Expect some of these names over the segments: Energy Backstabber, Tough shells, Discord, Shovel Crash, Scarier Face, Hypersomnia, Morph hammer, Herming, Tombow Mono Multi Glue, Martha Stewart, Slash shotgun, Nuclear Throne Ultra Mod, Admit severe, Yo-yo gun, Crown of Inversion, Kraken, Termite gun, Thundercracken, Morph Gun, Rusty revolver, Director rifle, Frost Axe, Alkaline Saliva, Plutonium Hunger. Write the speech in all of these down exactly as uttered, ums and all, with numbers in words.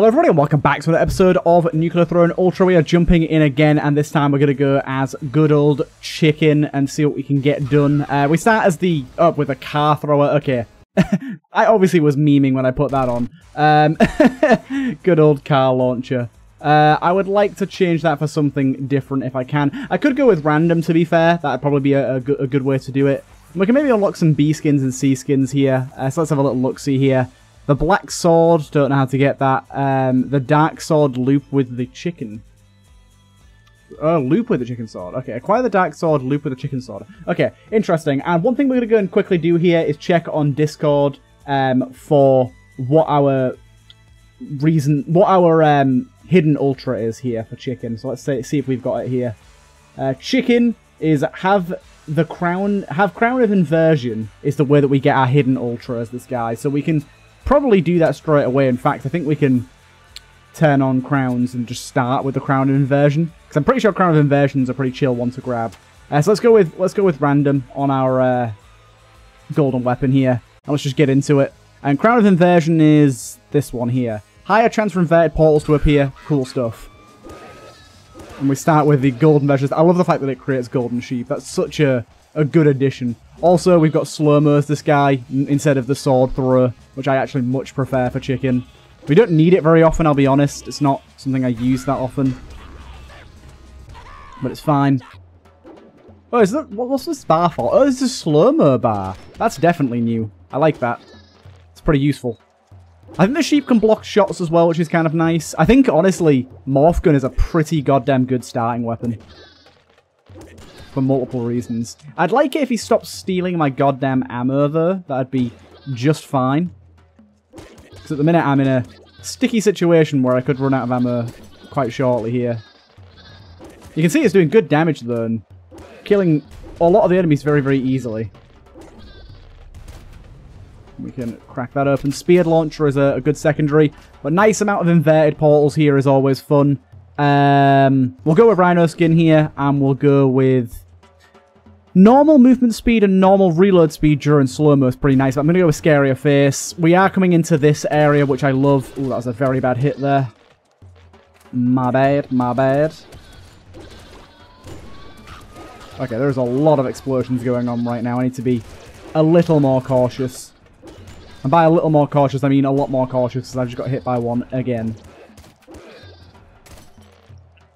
Hello everybody and welcome back to another episode of Nuclear Throne Ultra. We are jumping in again, and this time we're going to go as good old chicken and see what we can get done. Uh, we start as the... up oh, with a car thrower. Okay. I obviously was memeing when I put that on. Um, good old car launcher. Uh, I would like to change that for something different if I can. I could go with random, to be fair. That would probably be a, a, go a good way to do it. And we can maybe unlock some B skins and C skins here. Uh, so let's have a little look-see here. The black sword, don't know how to get that. Um, the dark sword loop with the chicken. Oh, loop with the chicken sword. Okay, acquire the dark sword, loop with the chicken sword. Okay, interesting. And one thing we're going to go and quickly do here is check on Discord um, for what our reason, what our um, hidden ultra is here for chicken. So let's say, see if we've got it here. Uh, chicken is have... The crown, have Crown of Inversion is the way that we get our hidden ultra as this guy. So we can probably do that straight away. In fact, I think we can turn on crowns and just start with the Crown of Inversion, because I'm pretty sure Crown of Inversion's a pretty chill one to grab. Uh, so let's go with let's go with random on our uh, golden weapon here, and let's just get into it. And Crown of Inversion is this one here. Higher chance for inverted portals to appear. Cool stuff. And we start with the golden measures. I love the fact that it creates golden sheep. That's such a, a good addition. Also, we've got slow-mo as this guy instead of the sword throw, which I actually much prefer for chicken. We don't need it very often, I'll be honest. It's not something I use that often. But it's fine. Oh, is that, what's this bar for? Oh, it's a slow-mo bar. That's definitely new. I like that. It's pretty useful. I think the sheep can block shots as well, which is kind of nice. I think, honestly, Morph Gun is a pretty goddamn good starting weapon. For multiple reasons. I'd like it if he stopped stealing my goddamn ammo, though. That'd be just fine. Because at the minute, I'm in a sticky situation where I could run out of ammo quite shortly here. You can see it's doing good damage, though, and killing a lot of the enemies very, very easily. We can crack that open. Speared launcher is a, a good secondary, but nice amount of inverted portals here is always fun. Um, we'll go with Rhino skin here, and we'll go with normal movement speed and normal reload speed during slow-mo. It's pretty nice. But I'm going to go with Scarier Face. We are coming into this area, which I love. Ooh, that was a very bad hit there. My bad, my bad. Okay, there's a lot of explosions going on right now. I need to be a little more cautious. And by a little more cautious, I mean a lot more cautious, because I've just got hit by one again.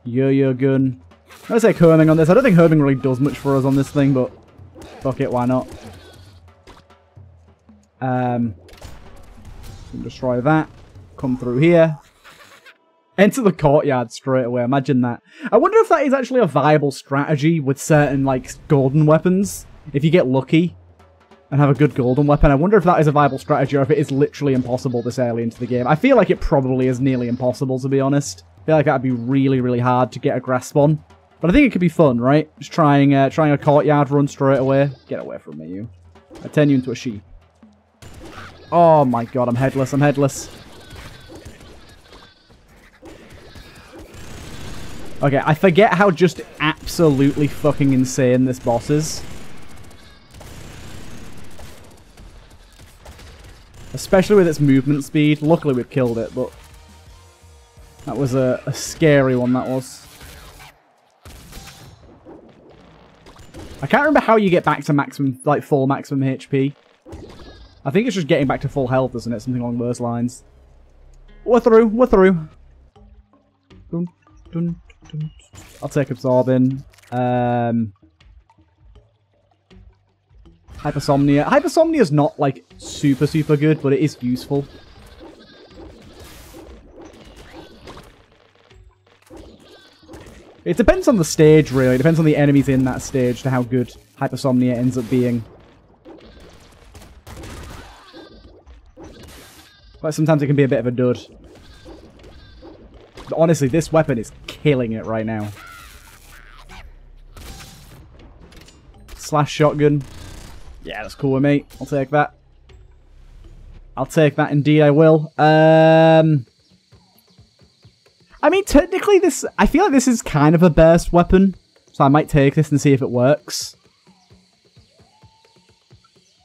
Yo-yo gun. Let's take Herming on this. I don't think Herming really does much for us on this thing, but fuck it, why not? Um, destroy that. Come through here. Enter the courtyard straight away. Imagine that. I wonder if that is actually a viable strategy with certain, like, golden weapons. If you get lucky and have a good golden weapon. I wonder if that is a viable strategy, or if it is literally impossible this early into the game. I feel like it probably is nearly impossible, to be honest. I feel like that would be really, really hard to get a grasp on. But I think it could be fun, right? Just trying uh, trying a courtyard run straight away. Get away from me, you. I turn you into a sheep. Oh my god, I'm headless, I'm headless. Okay, I forget how just absolutely fucking insane this boss is. Especially with its movement speed. Luckily we've killed it, but that was a, a scary one, that was. I can't remember how you get back to maximum, like full maximum H P. I think it's just getting back to full health, isn't it? Something along those lines. We're through, we're through. Dun, dun, dun. I'll take absorbing. Um... Hypersomnia. Hypersomnia's not, like, super, super good, but it is useful. It depends on the stage, really. It depends on the enemies in that stage to how good Hypersomnia ends up being. But sometimes it can be a bit of a dud. But honestly, this weapon is killing it right now. Slash shotgun. Yeah, that's cool with me. I'll take that. I'll take that indeed, I will. Um, I mean, technically this... I feel like this is kind of a burst weapon. So I might take this and see if it works.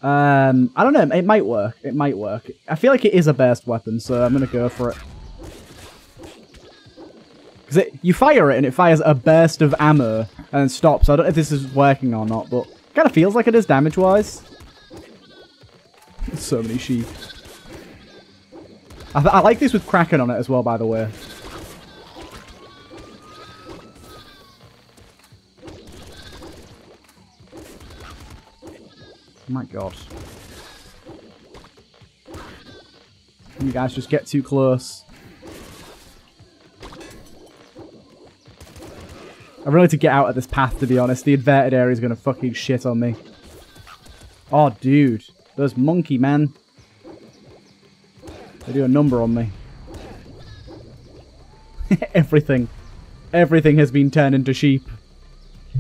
Um, I don't know. It might work. It might work. I feel like it is a burst weapon, so I'm going to go for it. Because you fire it and it fires a burst of ammo and stops. I don't know if this is working or not, but it kind of feels like it is damage-wise. So many sheep. I, I like this with Kraken on it as well, by the way. My god. You guys just get too close. I really need to get out of this path, to be honest. The inverted area is going to fucking shit on me. Oh, dude. Those monkey men. They do a number on me. Everything. Everything has been turned into sheep.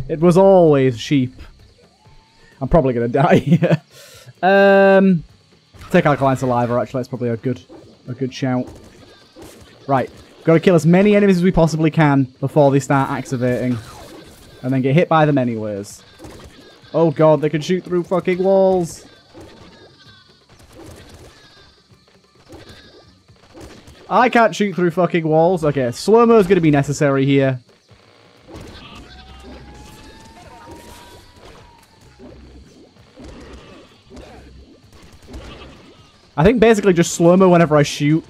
It was always sheep. I'm probably going to die here. um, take Alkaline Saliva, actually. That's probably a good, a good shout. Right. Got to kill as many enemies as we possibly can before they start activating. And then get hit by them anyways. Oh god, they can shoot through fucking walls. I can't shoot through fucking walls. Okay, slow-mo is going to be necessary here. I think basically just slow-mo whenever I shoot.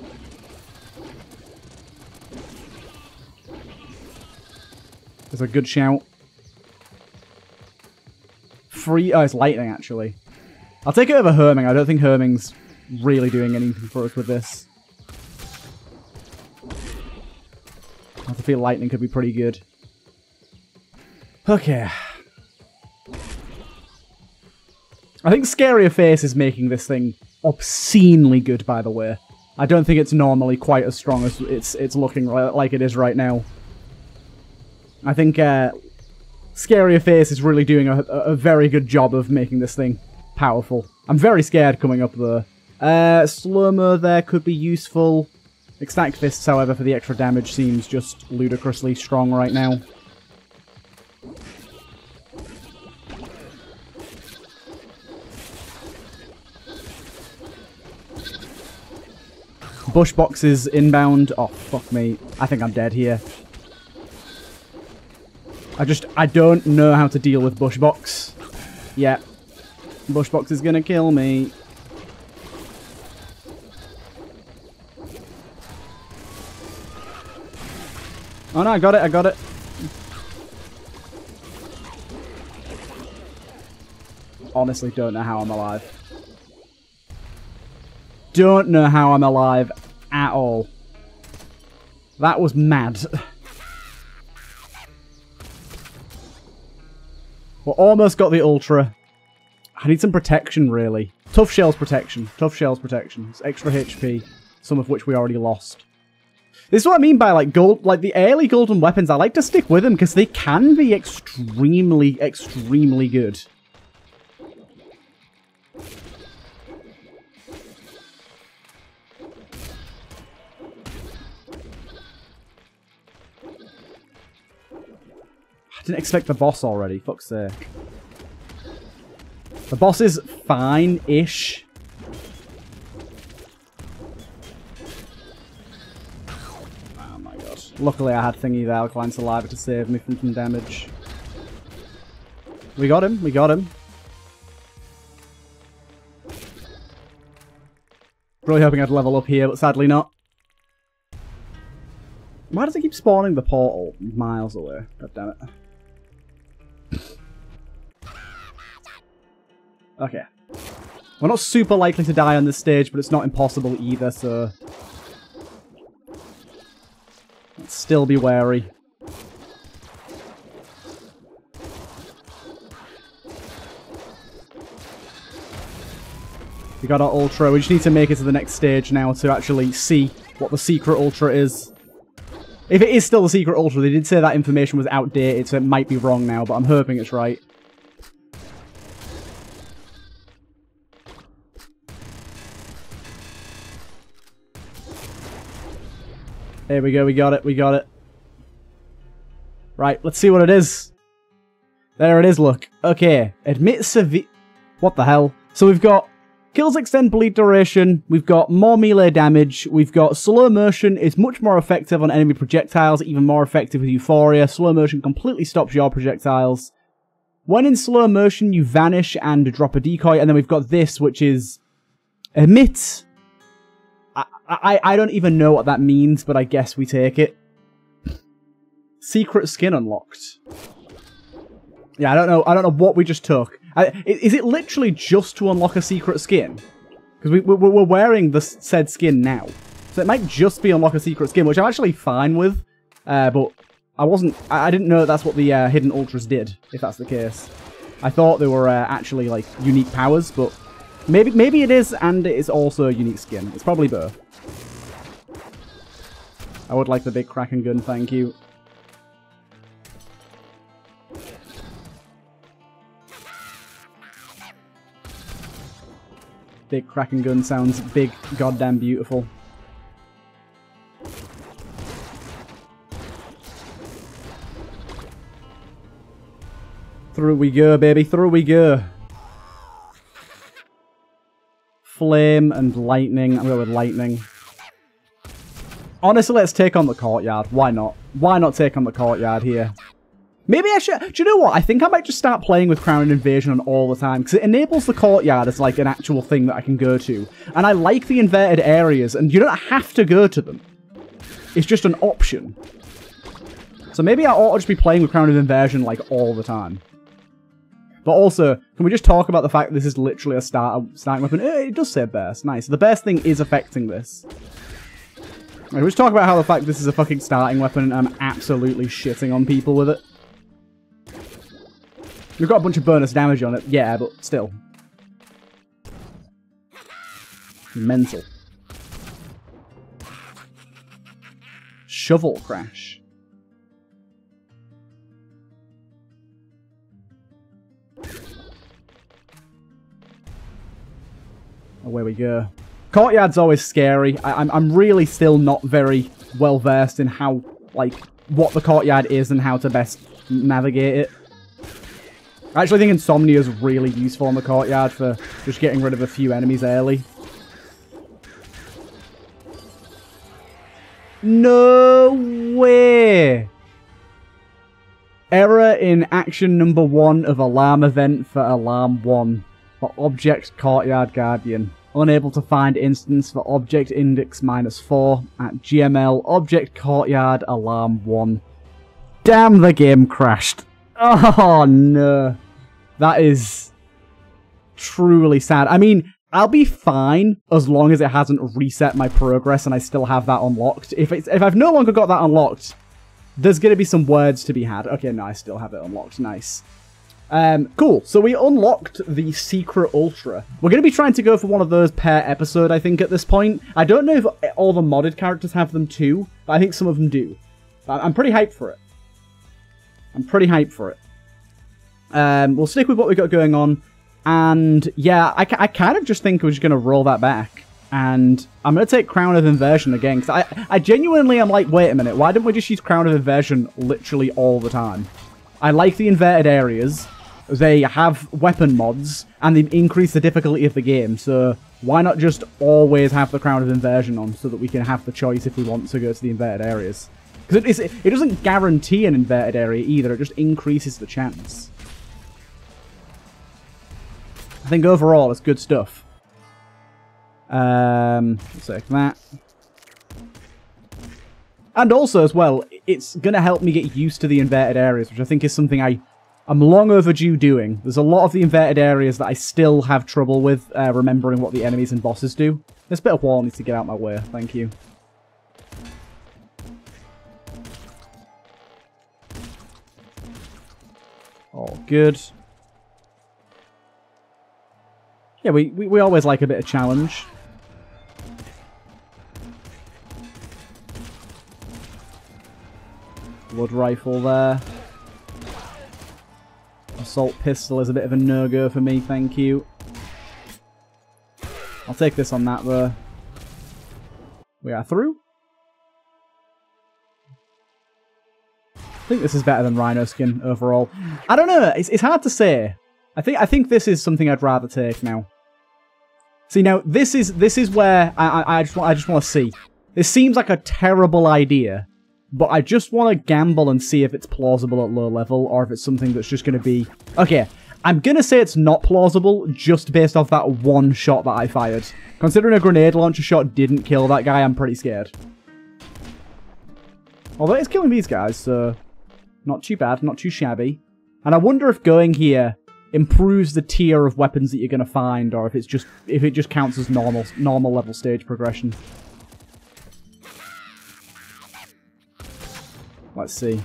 That's a good shout. Free... Oh, it's lightning, actually. I'll take it over Herming. I don't think Herming's really doing anything for us with this. I feel lightning could be pretty good. Okay. I think Scarier Face is making this thing obscenely good, by the way. I don't think it's normally quite as strong as it's it's looking like it is right now. I think uh, Scarier Face is really doing a, a very good job of making this thing powerful. I'm very scared coming up, though. Uh, Slow-mo there could be useful. Extract Fists, however, for the extra damage seems just ludicrously strong right now. Bushbox is inbound. Oh, fuck me. I think I'm dead here. I just... I don't know how to deal with Bushbox. Yeah. Bushbox is gonna kill me. Oh no, I got it, I got it. Honestly, don't know how I'm alive. Don't know how I'm alive at all. That was mad. Well, almost got the ultra. I need some protection, really. Tough shells protection. Tough shells protection. It's extra H P, some of which we already lost. This is what I mean by, like, gold, like, the early golden weapons. I like to stick with them because they can be extremely, extremely good. I didn't expect the boss already. Fuck's sake. The boss is fine-ish. Luckily, I had thingy there, Alkaline Saliva, to save me from some damage. We got him, we got him. Really hoping I'd level up here, but sadly not. Why does it keep spawning the portal miles away? God damn it. Okay. We're not super likely to die on this stage, but it's not impossible either, so... Still be wary. We got our ultra. We just need to make it to the next stage now to actually see what the secret ultra is. If it is still the secret ultra, they did say that information was outdated, so it might be wrong now, but I'm hoping it's right. There we go, we got it, we got it. Right, let's see what it is. There it is, look. Okay, admit severe... What the hell? So we've got Kills extend bleed duration, we've got more melee damage, we've got slow motion is much more effective on enemy projectiles, even more effective with Euphoria. Slow motion completely stops your projectiles. When in slow motion, you vanish and drop a decoy, and then we've got this, which is Admit. I, I, I don't even know what that means, but I guess we take it. Secret skin unlocked. Yeah, I don't know. I don't know what we just took. I, is it literally just to unlock a secret skin? Because we, we, we're wearing the said skin now, so it might just be unlock a secret skin, which I'm actually fine with. Uh, but I wasn't. I, I didn't know that's what the uh, hidden ultras did. If that's the case, I thought they were uh, actually like unique powers, but maybe maybe it is, and it is also a unique skin. It's probably both. I would like the big Kraken gun, thank you. Big Kraken gun sounds big, goddamn beautiful. Through we go, baby, through we go. Flame and lightning. I'm going with lightning. Honestly, let's take on the courtyard. Why not? Why not take on the courtyard here? Maybe I should... Do you know what? I think I might just start playing with Crown of Inversion on all the time, because it enables the courtyard as, like, an actual thing that I can go to. And I like the inverted areas, and you don't have to go to them. It's just an option. So maybe I ought to just be playing with Crown of Inversion, like, all the time. But also, can we just talk about the fact that this is literally a start, starting weapon? It does say burst. Nice. The burst thing is affecting this. Right, let's talk about how the fact this is a fucking starting weapon, and I'm absolutely shitting on people with it. We've got a bunch of bonus damage on it, yeah, but still. Mental. Shovel Crash. Away we go. Courtyard's always scary. I I'm, I'm really still not very well versed in how, like, what the courtyard is and how to best navigate it. I actually think Insomnia is really useful on the courtyard for just getting rid of a few enemies early. No way! Error in action number one of alarm event for alarm one. For object courtyard guardian. Unable to find instance for object index minus four at G M L object courtyard alarm one. Damn, the game crashed. Oh, no. That is truly sad. I mean, I'll be fine as long as it hasn't reset my progress and I still have that unlocked. If it's, if I've no longer got that unlocked, there's going to be some words to be had. Okay, no, I still have it unlocked. Nice. Um, cool. So we unlocked the Secret Ultra. We're going to be trying to go for one of those per episode, I think, at this point. I don't know if all the modded characters have them too, but I think some of them do. I'm pretty hyped for it. I'm pretty hyped for it. Um, we'll stick with what we've got going on. And, yeah, I, I kind of just think we're just going to roll that back. And I'm going to take Crown of Inversion again. Because I, I genuinely am like, wait a minute. Why didn't we just use Crown of Inversion literally all the time? I like the inverted areas. They have weapon mods. And they increase the difficulty of the game. So why not just always have the Crown of Inversion on so that we can have the choice if we want to go to the inverted areas? Because it, it doesn't guarantee an inverted area either, it just increases the chance. I think overall it's good stuff. Um, let's take that. And also as well, it's going to help me get used to the inverted areas, which I think is something I, I'm long overdue doing. There's a lot of the inverted areas that I still have trouble with uh, remembering what the enemies and bosses do. This bit of wall needs to get out of my way, thank you. All good. Yeah, we, we, we always like a bit of challenge. Blood rifle there. Assault pistol is a bit of a no-go for me, thank you. I'll take this on that, though. We are through. I think this is better than Rhino Skin overall. I don't know. It's, it's hard to say. I think I think this is something I'd rather take now. See, now this is this is where I I, I just want I just want to see. This seems like a terrible idea, but I just want to gamble and see if it's plausible at low level or if it's something that's just going to be okay. I'm going to say it's not plausible just based off that one shot that I fired. Considering a grenade launcher shot didn't kill that guy, I'm pretty scared. Although it's killing these guys, so not too bad, not too shabby. And I wonder if going here improves the tier of weapons that you're going to find, or if it's just if it just counts as normal normal level stage progression. Let's see.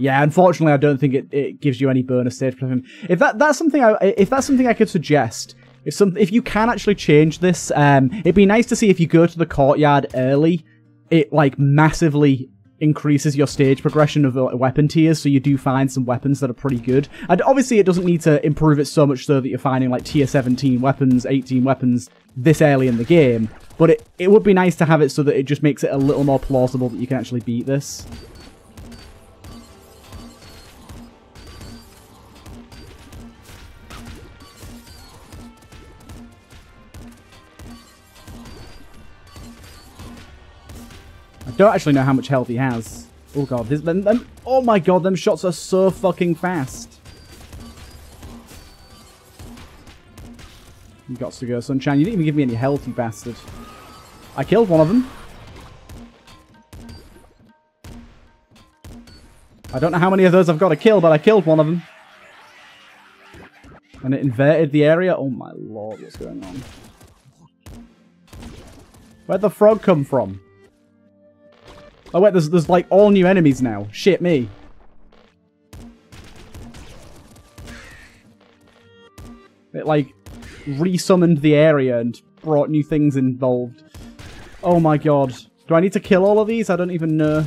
Yeah, unfortunately, I don't think it, it gives you any bonus stage progression. If that that's something I if that's something I could suggest, if some if you can actually change this, um, it'd be nice to see if you go to the courtyard early, it like massively increases your stage progression of weapon tiers, so you do find some weapons that are pretty good. And obviously, it doesn't need to improve it so much so that you're finding like tier seventeen weapons, eighteen weapons this early in the game. But it it would be nice to have it so that it just makes it a little more plausible that you can actually beat this. Don't actually know how much health he has. Oh god, this, them, them, oh my god, them shots are so fucking fast. You got to go, Sunshine. You didn't even give me any health, you bastard. I killed one of them. I don't know how many of those I've got to kill, but I killed one of them. And it inverted the area. Oh my lord, what's going on? Where'd the frog come from? Oh wait, there's, there's like all new enemies now. Shit me. It like resummoned the area and brought new things involved. Oh my god. Do I need to kill all of these? I don't even know.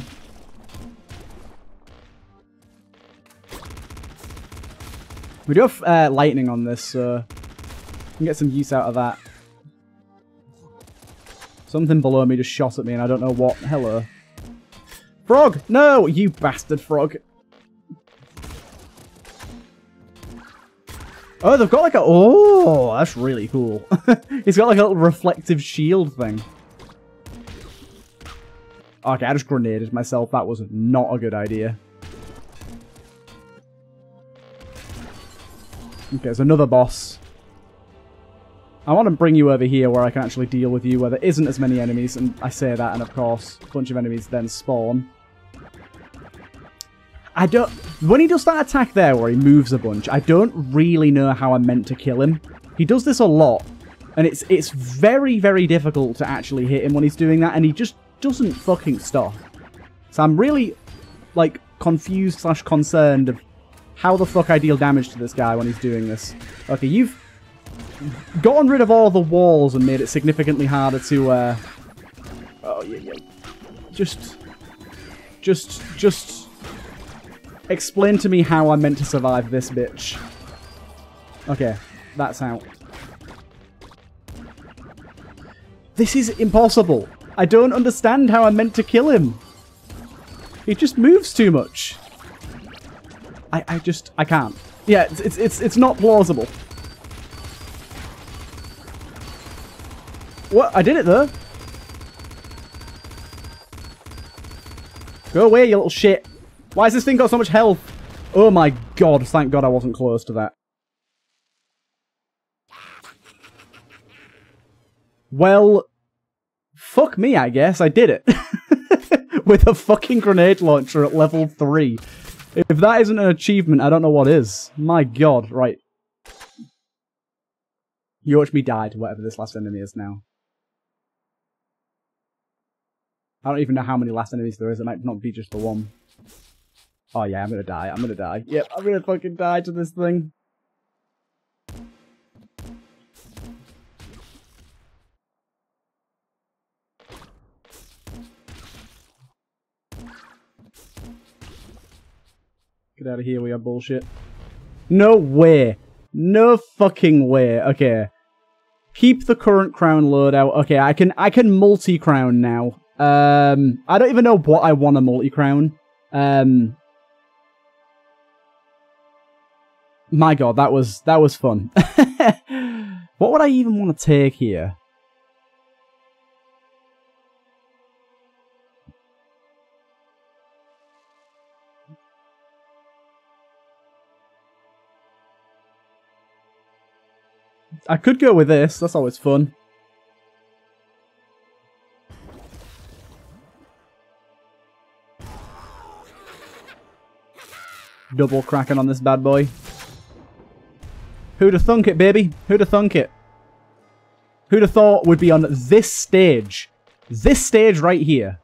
We do have uh, lightning on this, so we can get some use out of that. Something below me just shot at me and I don't know what. Hello. Frog! No! You bastard frog. Oh, they've got like a... Oh, that's really cool. He's got like a little reflective shield thing. Okay, I just grenaded myself. That was not a good idea. Okay, there's another boss. I want to bring you over here where I can actually deal with you, where there isn't as many enemies, and I say that, and of course, a bunch of enemies then spawn. I don't... When he does that attack there, where he moves a bunch, I don't really know how I'm meant to kill him. He does this a lot, and it's it's very, very difficult to actually hit him when he's doing that, and he just doesn't fucking stop. So I'm really, like, confused slash concerned of how the fuck I deal damage to this guy when he's doing this. Okay, you've gotten rid of all the walls and made it significantly harder to, uh... Oh, yeah, yeah. Just... Just... Just... Explain to me how I'm meant to survive this bitch. Okay, that's out. This is impossible. I don't understand how I'm meant to kill him. He just moves too much. I, I just, I can't. Yeah, it's, it's, it's, it's not plausible. What? I did it though. Go away, you little shit. Why has this thing got so much health? Oh my god, thank god I wasn't close to that. Well, fuck me, I guess. I did it. With a fucking grenade launcher at level three. If that isn't an achievement, I don't know what is. My god, right. You watch me die to whatever this last enemy is now. I don't even know how many last enemies there is. It might not be just the one. Oh yeah, I'm gonna die, I'm gonna die. Yep, I'm gonna fucking die to this thing. Get out of here, we are bullshit. No way! No fucking way, okay. Keep the current crown loadout. Okay, I can I can multi-crown now. Um I don't even know what I wanna multi-crown. Um my god, that was that was fun. What would I even want to take here? I could go with this, that's always fun. Double Kraken on this bad boy. Who'da thunk it, baby? Who'da thunk it? Who'da thought we'd be on this stage? This stage right here.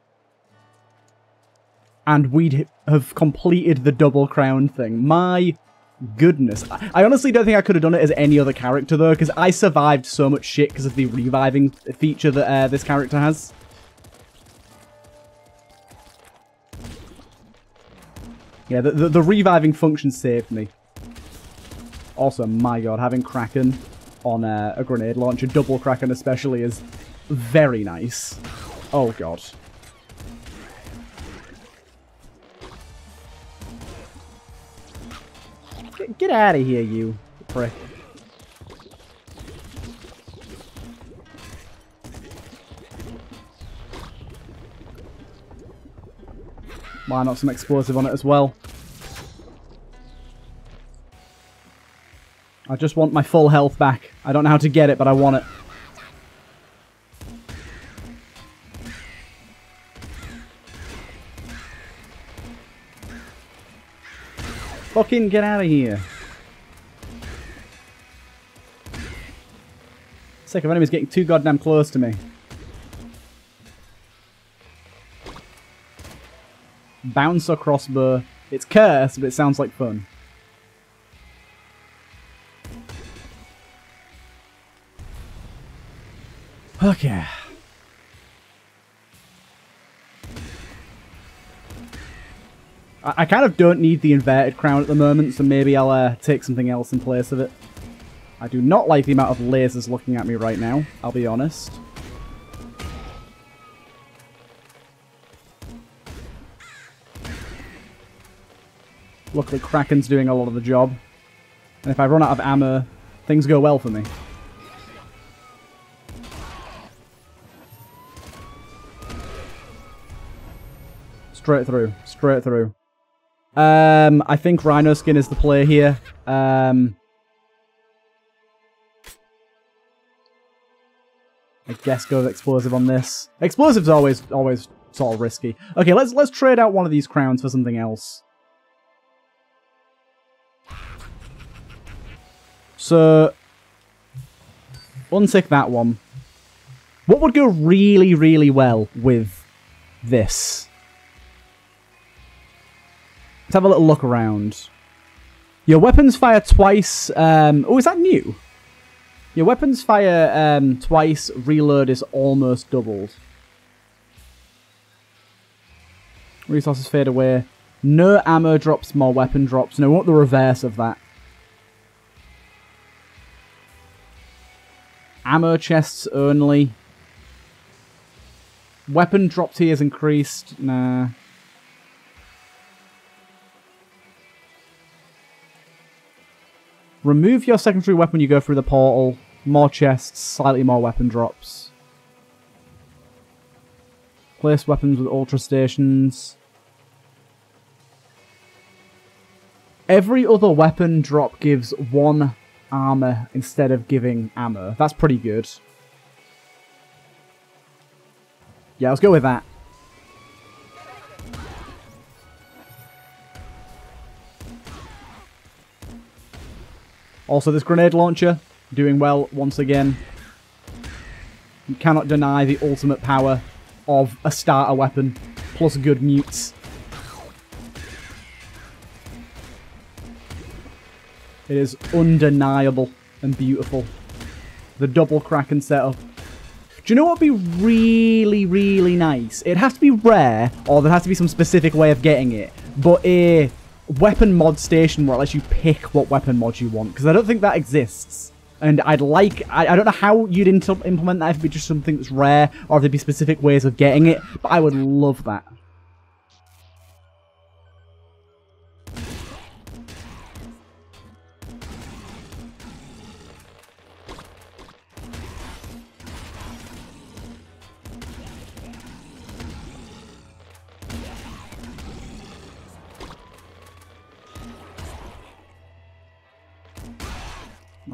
And we'd have completed the double crown thing. My goodness. I honestly don't think I could have done it as any other character, though, because I survived so much shit because of the reviving feature that uh, this character has. Yeah, the, the, the reviving function saved me. Also, my god, having Kraken on a, a grenade launcher, double Kraken especially, is very nice. Oh god. Get, get out of here, you prick. Why not some explosive on it as well? I just want my full health back. I don't know how to get it, but I want it. Fucking get out of here. Sick of enemies getting too goddamn close to me. Bouncer crossbow. It's cursed, but it sounds like fun. Okay. I, I kind of don't need the inverted crown at the moment, so maybe I'll uh, take something else in place of it. I do not like the amount of lasers looking at me right now, I'll be honest. Luckily, Kraken's doing a lot of the job. And if I run out of ammo, things go well for me. Straight through, straight through. Um, I think Rhino Skin is the play here. Um, I guess go with explosive on this. Explosive's always, always sort of risky. Okay, let's let's trade out one of these crowns for something else. So, untick that one. What would go really, really well with this? Let's have a little look around. Your weapons fire twice. Um, oh, is that new? Your weapons fire um, twice. Reload is almost doubled. Resources fade away. No ammo drops, more weapon drops. No, what the reverse of that? Ammo chests only. Weapon drop tier is increased. Nah. Remove your secondary weapon when you go through the portal. More chests, slightly more weapon drops. Place weapons with ultra stations. Every other weapon drop gives one armor instead of giving ammo. That's pretty good. Yeah, let's go with that. Also, this grenade launcher, doing well once again. You cannot deny the ultimate power of a starter weapon, plus good mutes. It is undeniable and beautiful. The double Kraken setup. Do you know what would be really, really nice? It'd have to be rare, or there'd have to be some specific way of getting it, but a weapon mod station where it lets you pick what weapon mod you want, because I don't think that exists. And I'd like, I, I don't know how you'd implement that, if it'd be just something that's rare, or if there'd be specific ways of getting it, but I would love that.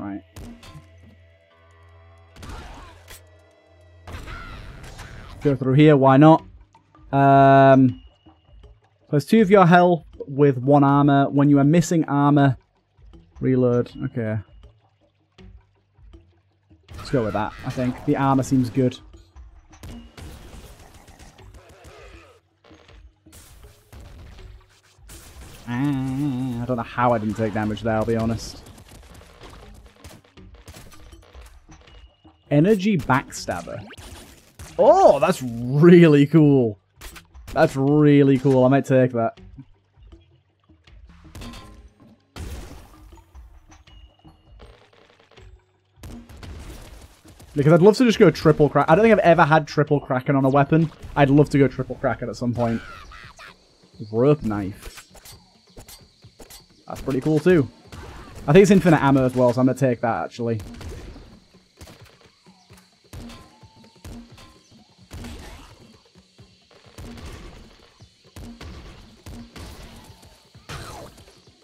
right. Go through here, why not? Um, plus two of your health with one armor. When you are missing armor, reload. Okay. Let's go with that, I think. The armor seems good. Ah, I don't know how I didn't take damage there, I'll be honest. Energy Backstabber. Oh, that's really cool. That's really cool. I might take that. Because I'd love to just go triple crack. I don't think I've ever had triple Kraken on a weapon. I'd love to go triple Kraken at some point. Rope knife. That's pretty cool too. I think it's infinite ammo as well, so I'm going to take that actually.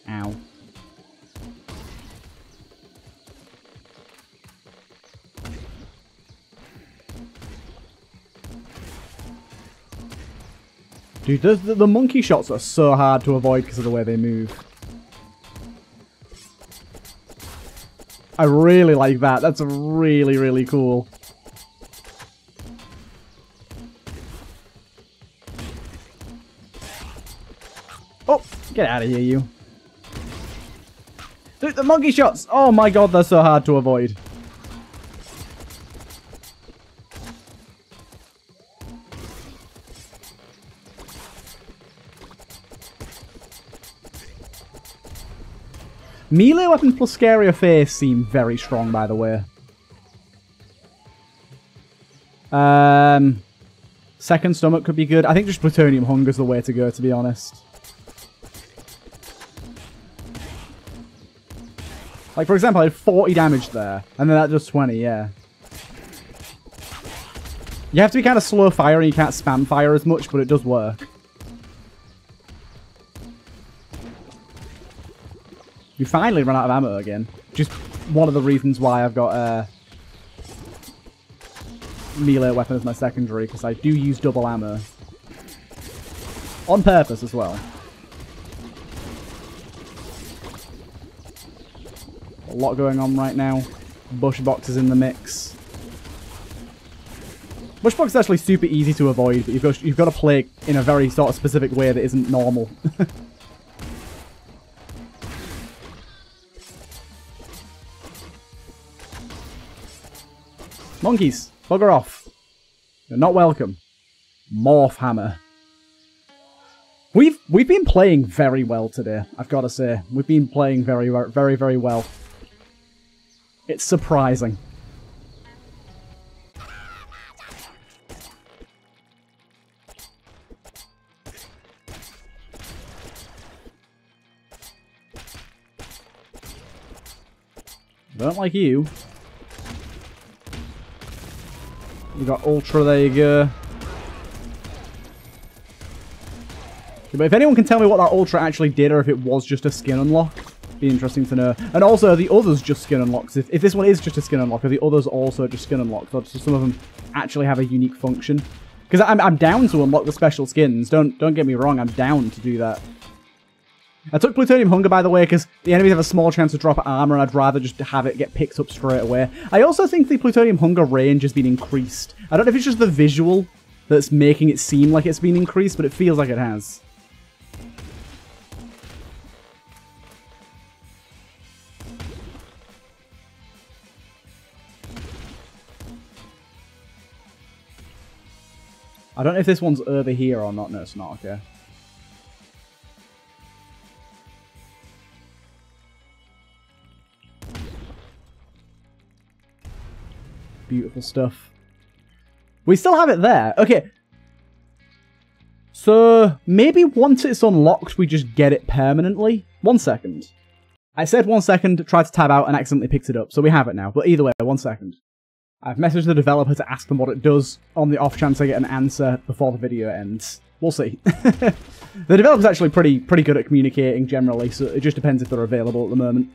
Ow. Dude, the, the monkey shots are so hard to avoid because of the way they move. I really like that. That's really, really cool. Oh, get out of here, you. Dude, the monkey shots! Oh my god, they're so hard to avoid. Melee weapons plus Scarier Face seem very strong, by the way. Um, second stomach could be good. I think just Plutonium Hunger is the way to go, to be honest. Like, for example, I did forty damage there, and then that does twenty, yeah. You have to be kind of slow firing, you can't spam fire as much, but it does work. You finally run out of ammo again. Just one of the reasons why I've got a melee weapon as my secondary, because I do use double ammo. On purpose as well. A lot going on right now. Bushbox is in the mix. Bushbox is actually super easy to avoid, but you've got, you've got to play in a very sort of specific way that isn't normal. Monkeys, bugger off. You're not welcome. Morph hammer. We've, we've been playing very well today, I've got to say. We've been playing very, very, very well. It's surprising. Don't like you. We got Ultra, there you go. But if anyone can tell me what that Ultra actually did, or if it was just a skin unlock, be interesting to know. And also, are the others just skin unlocks? If, if this one is just a skin unlock, are the others also just skin unlocks? Or do some of them actually have a unique function? Because I'm, I'm down to unlock the special skins. Don't don't get me wrong, I'm down to do that. I took Plutonium Hunger, by the way, because the enemies have a small chance to drop armor, and I'd rather just have it get picked up straight away. I also think the Plutonium Hunger range has been increased. I don't know if it's just the visual that's making it seem like it's been increased, but it feels like it has. I don't know if this one's over here or not. No, it's not. Okay. Beautiful stuff. We still have it there. Okay. So maybe once it's unlocked, we just get it permanently. One second. I said one second, tried to tab out and accidentally picked it up. So we have it now. But either way, one second. I've messaged the developer to ask them what it does on the off chance I get an answer before the video ends. We'll see. The developer's actually pretty pretty good at communicating generally, so it just depends if they're available at the moment.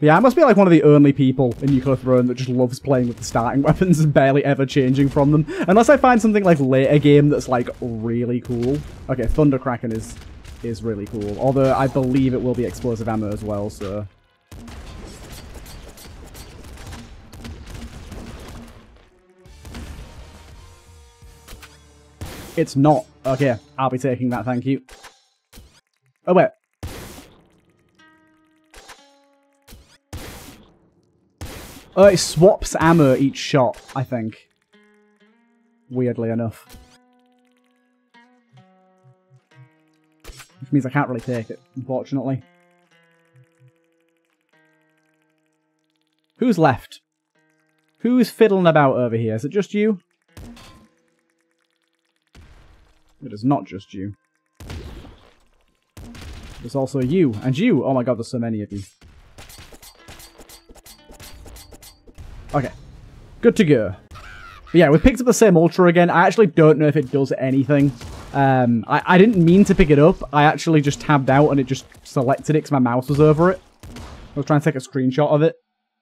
But yeah, I must be like one of the only people in Nuclear Throne that just loves playing with the starting weapons and barely ever changing from them. Unless I find something like later game that's like really cool. Okay, Thundercracken is is really cool. Although I believe it will be explosive ammo as well, so... It's not. Okay, I'll be taking that, thank you. Oh, wait. Oh, it swaps ammo each shot, I think. Weirdly enough. Which means I can't really take it, unfortunately. Who's left? Who's fiddling about over here? Is it just you? It is not just you. There's also you, and you! Oh my god, there's so many of you. Okay. Good to go. But yeah, we picked up the same Ultra again. I actually don't know if it does anything. Um, I, I didn't mean to pick it up. I actually just tabbed out and it just selected it because my mouse was over it. I was trying to take a screenshot of it.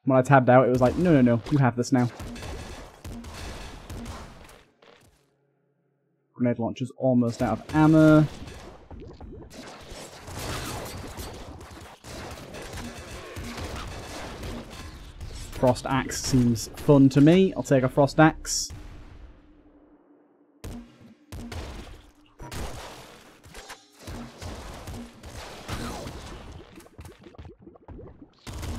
When I tabbed out, it was like, no, no, no, you have this now. Grenade launcher's almost out of ammo. Frost Axe seems fun to me. I'll take a Frost Axe.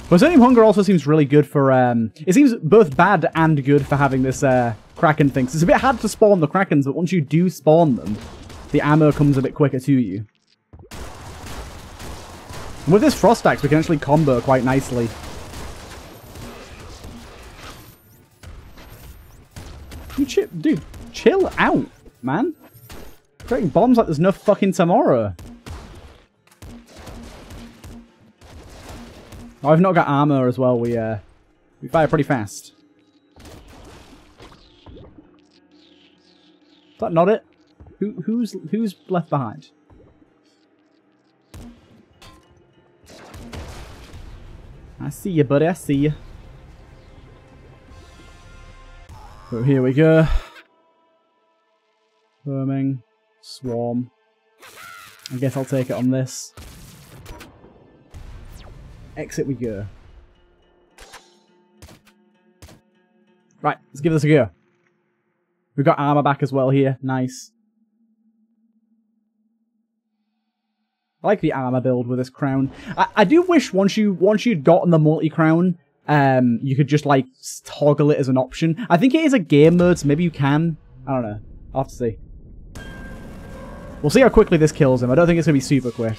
Plutonium Hunger also seems really good for, um, it seems both bad and good for having this, uh, Kraken thing. So it's a bit hard to spawn the Krakens, but once you do spawn them, the ammo comes a bit quicker to you. And with this Frost Axe, we can actually combo quite nicely. You chip, dude, chill out, man. Creating bombs like there's no fucking tomorrow. Oh, I've not got armor as well. We uh, we fire pretty fast. Is that not it? Who who's who's left behind? I see you, buddy. I see you. So here we go. Herming. Swarm. I guess I'll take it on this. Exit we go. Right, let's give this a go. We've got armor back as well here. Nice. I like the armor build with this crown. I, I do wish once you once you'd gotten the multi-crown, Um, you could just, like, toggle it as an option. I think it is a game mode, so maybe you can. I don't know. I'll have to see. We'll see how quickly this kills him. I don't think it's going to be super quick.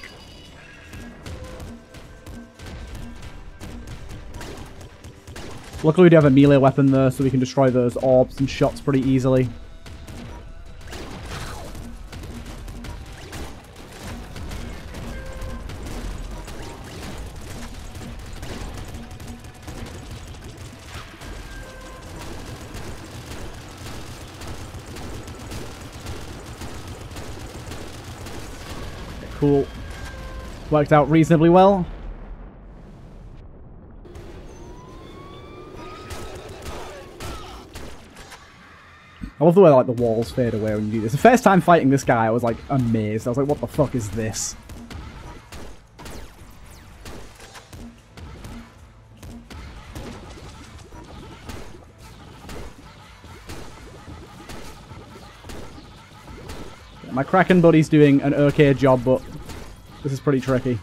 Luckily, we do have a melee weapon, though, so we can destroy those orbs and shots pretty easily. Cool. Worked out reasonably well. I love the way like the walls fade away when you do this. The first time fighting this guy, I was like amazed. I was like, what the fuck is this? My Kraken buddy's doing an okay job, but this is pretty tricky.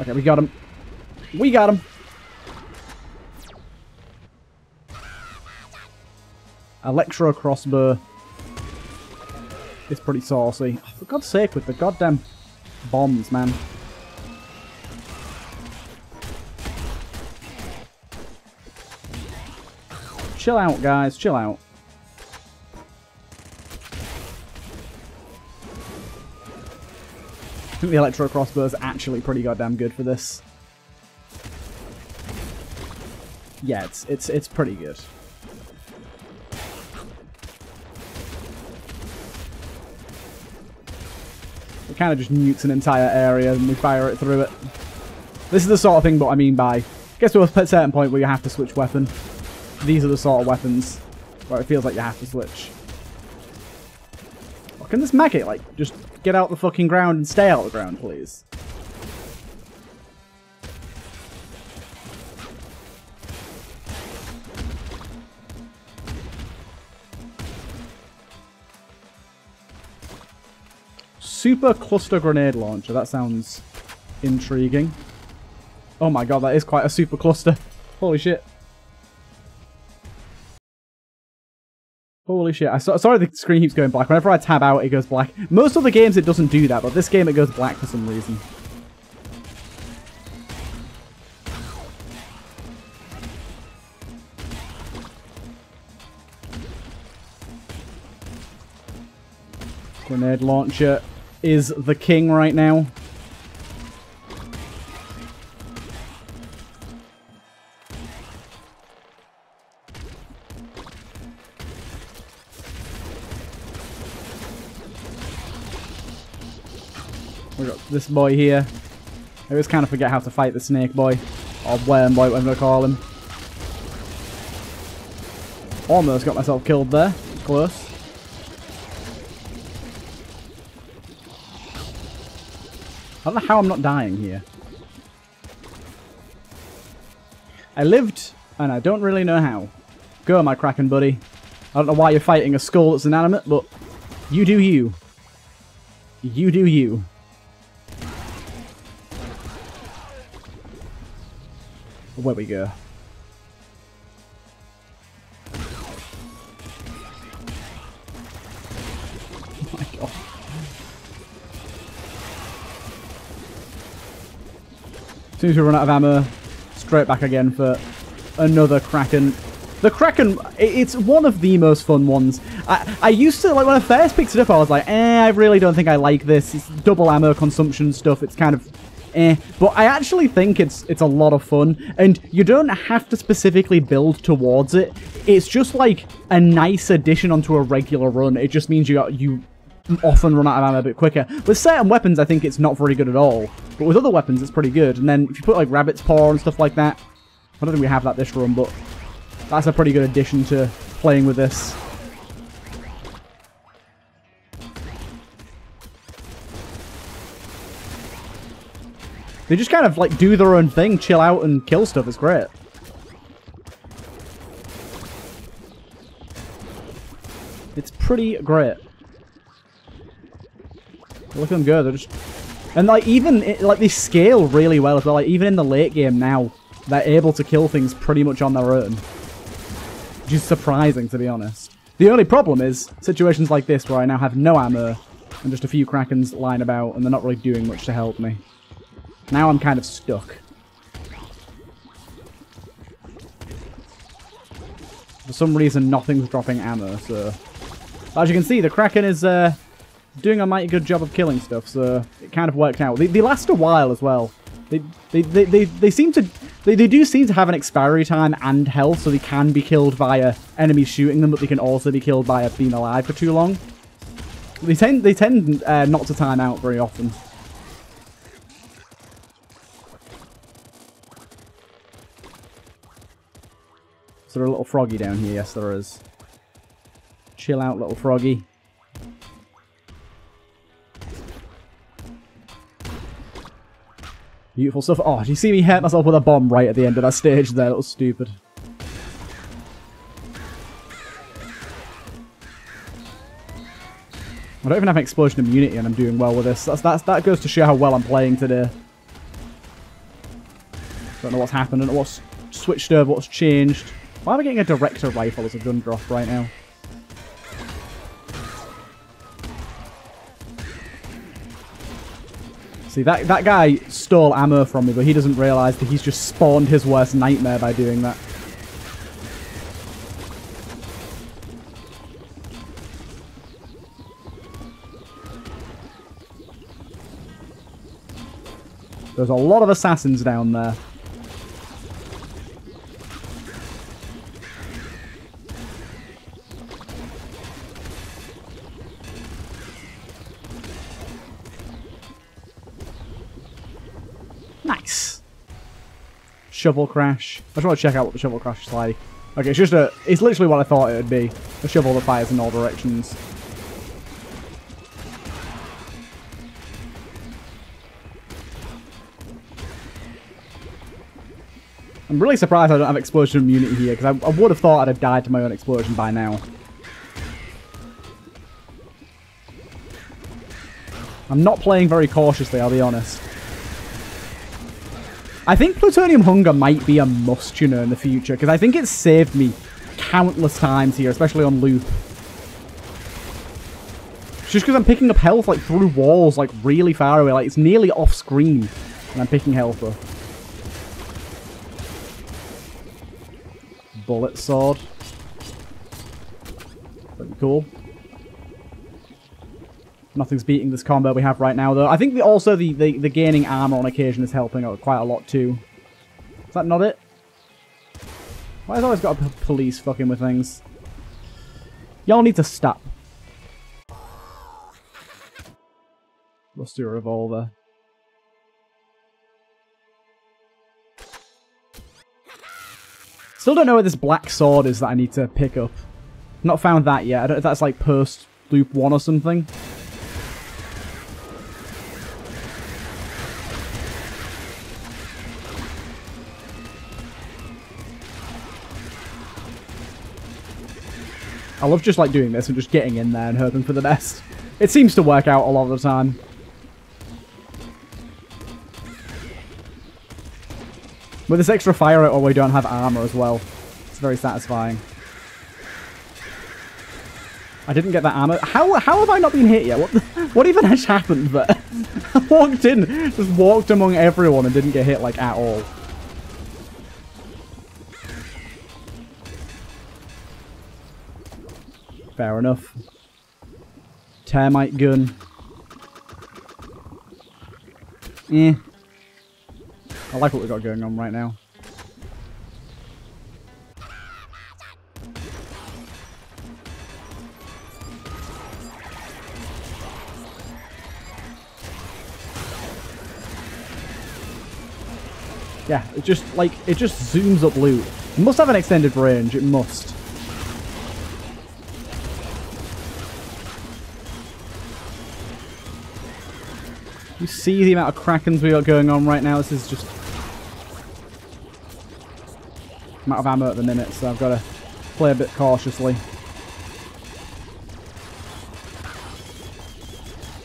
Okay, we got him. We got him. Electro crossbow. It's pretty saucy. Oh, for God's sake, with the goddamn bombs, man. Chill out, guys. Chill out. I think the electro crossbow is actually pretty goddamn good for this. Yeah, it's it's it's pretty good. It kind of just nukes an entire area and we fire it through it. This is the sort of thing that I mean by, gets to a certain point where you have to switch weapon. These are the sort of weapons where it feels like you have to switch. Or can this maggot, like, just get out the fucking ground and stay out of the ground, please? Super cluster grenade launcher. That sounds intriguing. Oh my god, that is quite a super cluster. Holy shit. Holy shit. I so sorry the screen keeps going black. Whenever I tab out, it goes black. Most other games it doesn't do that, but this game it goes black for some reason. Grenade launcher is the king right now. We got this boy here. I always kind of forget how to fight the snake boy, or worm boy, whatever I call him. Almost got myself killed there. Close. I don't know how I'm not dying here. I lived, and I don't really know how. Go, my Kraken buddy. I don't know why you're fighting a skull that's inanimate, but you do you. You do you. Where we go. Oh my god. As soon as we run out of ammo, straight back again for another Kraken. The Kraken, it's one of the most fun ones. I, I used to, like, when I first picked it up, I was like, eh, I really don't think I like this. It's double ammo consumption stuff. It's kind of... Eh, but I actually think it's it's a lot of fun, and you don't have to specifically build towards it. It's just like a nice addition onto a regular run. It just means you got, you often run out of ammo a bit quicker. With certain weapons, I think it's not very good at all, but with other weapons, it's pretty good. And then if you put like rabbit's paw and stuff like that, I don't think we have that this run, but that's a pretty good addition to playing with this. They just kind of, like, do their own thing, chill out and kill stuff. It's great. It's pretty great. Look at them go. They're just... And, like, even... It, like, they scale really well as well. Like, even in the late game now, they're able to kill things pretty much on their own. Which is surprising, to be honest. The only problem is situations like this where I now have no ammo and just a few Krakens lying about and they're not really doing much to help me. Now I'm kind of stuck. For some reason, nothing's dropping ammo, so... As you can see, the Kraken is uh, doing a mighty good job of killing stuff, so it kind of worked out. They, they last a while as well. They they, they, they, they seem to... They, they do seem to have an expiry time and health, so they can be killed via enemies shooting them, but they can also be killed by being alive for too long. They tend, they tend uh, not to time out very often. Is there a little froggy down here? Yes, there is. Chill out, little froggy. Beautiful stuff. Oh, did you see me hurt myself with a bomb right at the end of that stage there? That was stupid. I don't even have explosion immunity and I'm doing well with this. That's, that's, that goes to show how well I'm playing today. Don't know what's happened. Don't know what's switched over, what's changed. Why am I getting a director rifle as a gun drop right now? See, that, that guy stole ammo from me, but he doesn't realise that he's just spawned his worst nightmare by doing that. There's a lot of assassins down there. Shovel Crash. I just want to check out what the Shovel Crash is like. Okay, it's just a... It's literally what I thought it would be. A shovel that fires in all directions. I'm really surprised I don't have explosion immunity here, because I, I would have thought I'd have died to my own explosion by now. I'm not playing very cautiously, I'll be honest. I think Plutonium Hunger might be a must, you know, in the future, because I think it's saved me countless times here, especially on loop. It's just because I'm picking up health, like, through walls, like, really far away. Like, it's nearly off screen, and I'm picking health up. Bullet sword. Pretty cool. Nothing's beating this combo we have right now, though. I think the, also the, the, the gaining armor on occasion is helping out quite a lot, too. Is that not it? Why has always got a police fucking with things? Y'all need to stop. Rusty revolver. Still don't know where this black sword is that I need to pick up. Not found that yet. I don't know if that's like post loop one or something. I love just like doing this and just getting in there and hoping for the best. It seems to work out a lot of the time. With this extra fire out, or we don't have armor as well. It's very satisfying. I didn't get that armor. How how have I not been hit yet? What what even has happened there? I walked in, just walked among everyone and didn't get hit like at all. Fair enough. Termite gun. Eh. I like what we've got going on right now. Yeah, it just, like, it just zooms up loot. It must have an extended range, it must. You see the amount of Krakens we got going on right now? This is just... I'm out of ammo at the minute, so I've got to play a bit cautiously.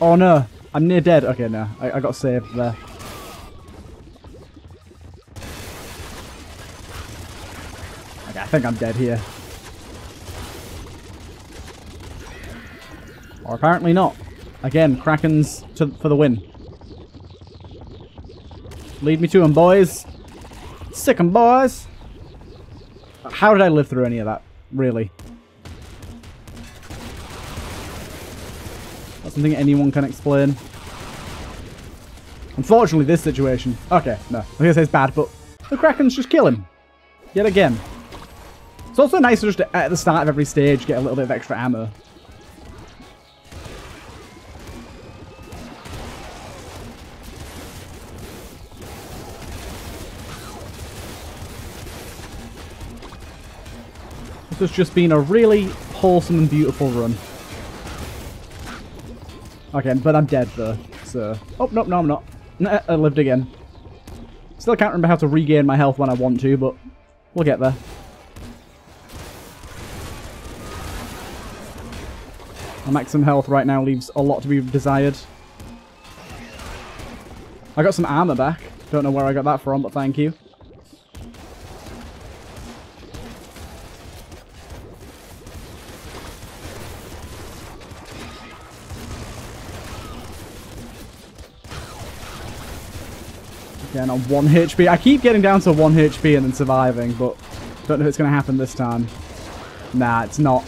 Oh no, I'm near dead. Okay, no, I, I got saved there. Okay, I think I'm dead here. Or apparently not. Again, Krakens to, for the win. Lead me to them, boys. Sick 'em, boys. How did I live through any of that, really? That's something anyone can explain. Unfortunately, this situation... Okay, no. I was going to say it's bad, but the Krakens just kill him. Yet again. It's also nice to just, at the start of every stage, get a little bit of extra ammo. It's just been a really wholesome and beautiful run. Okay, but I'm dead though, so... Oh, no, no, I'm not. I lived again. Still can't remember how to regain my health when I want to, but we'll get there. My maximum health right now leaves a lot to be desired. I got some armor back. Don't know where I got that from, but thank you. Again, on one H P. I keep getting down to one H P and then surviving, but don't know if it's going to happen this time. Nah, it's not.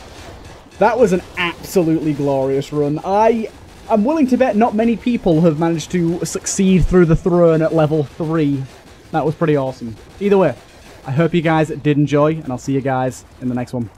That was an absolutely glorious run. I am willing to bet not many people have managed to succeed through the throne at level three. That was pretty awesome. Either way, I hope you guys did enjoy, and I'll see you guys in the next one.